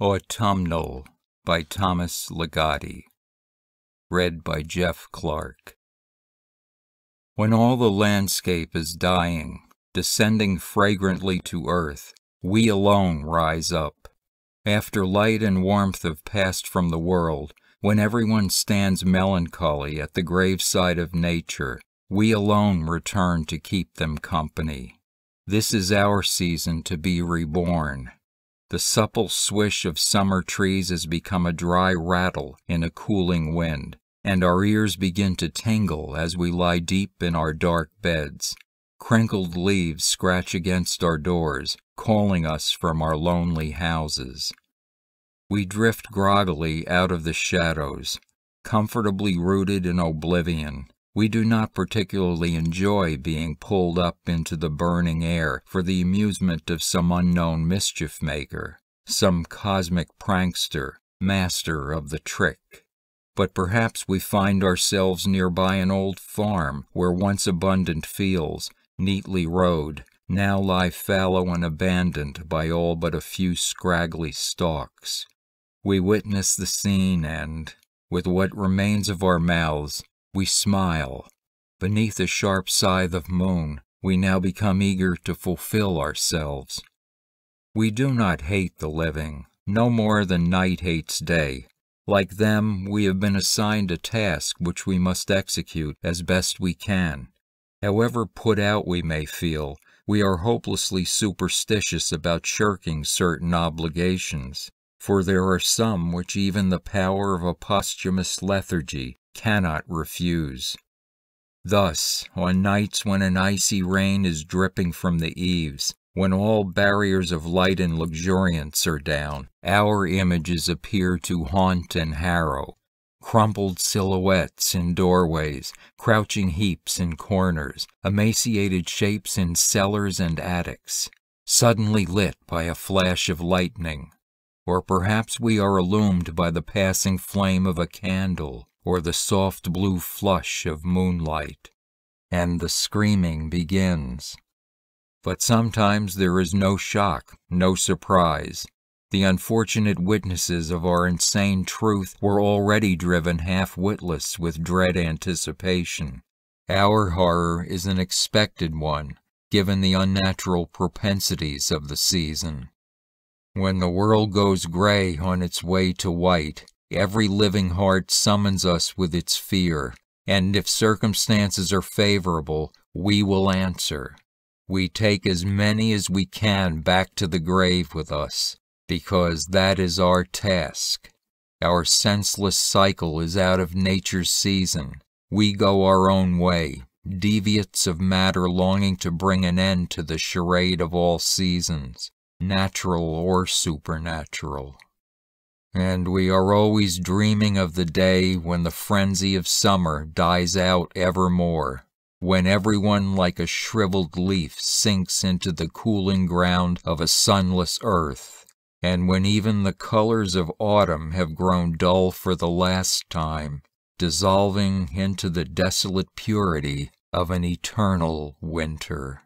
Autumnal by Thomas Ligotti. Read by Jeff Clark. When all the landscape is dying, descending fragrantly to earth, we alone rise up. After light and warmth have passed from the world, when everyone stands melancholy at the graveside of nature, we alone return to keep them company. This is our season to be reborn. The supple swish of summer trees has become a dry rattle in a cooling wind, and our ears begin to tingle as we lie deep in our dark beds. Crinkled leaves scratch against our doors, calling us from our lonely houses. We drift groggily out of the shadows, comfortably rooted in oblivion. We do not particularly enjoy being pulled up into the burning air for the amusement of some unknown mischief-maker, some cosmic prankster, master of the trick. But perhaps we find ourselves nearby an old farm where once abundant fields, neatly rowed, now lie fallow and abandoned by all but a few scraggly stalks. We witness the scene and, with what remains of our mouths, we smile. Beneath a sharp scythe of moon, we now become eager to fulfill ourselves. We do not hate the living, no more than night hates day. Like them, we have been assigned a task which we must execute as best we can. However put out we may feel, we are hopelessly superstitious about shirking certain obligations, for there are some which even the power of a posthumous lethargy cannot refuse. Thus, on nights when an icy rain is dripping from the eaves, when all barriers of light and luxuriance are down, our images appear to haunt and harrow, crumpled silhouettes in doorways, crouching heaps in corners, emaciated shapes in cellars and attics, suddenly lit by a flash of lightning. Or perhaps we are illumined by the passing flame of a candle, or the soft blue flush of moonlight, and the screaming begins. But sometimes there is no shock, no surprise. The unfortunate witnesses of our insane truth were already driven half-witless with dread anticipation. Our horror is an expected one, given the unnatural propensities of the season. When the world goes gray on its way to white, every living heart summons us with its fear, and if circumstances are favorable, we will answer. We take as many as we can back to the grave with us, because that is our task. Our senseless cycle is out of nature's season. We go our own way, deviates of matter longing to bring an end to the charade of all seasons, natural or supernatural. And we are always dreaming of the day when the frenzy of summer dies out evermore, when everyone like a shriveled leaf sinks into the cooling ground of a sunless earth, and when even the colors of autumn have grown dull for the last time, dissolving into the desolate purity of an eternal winter.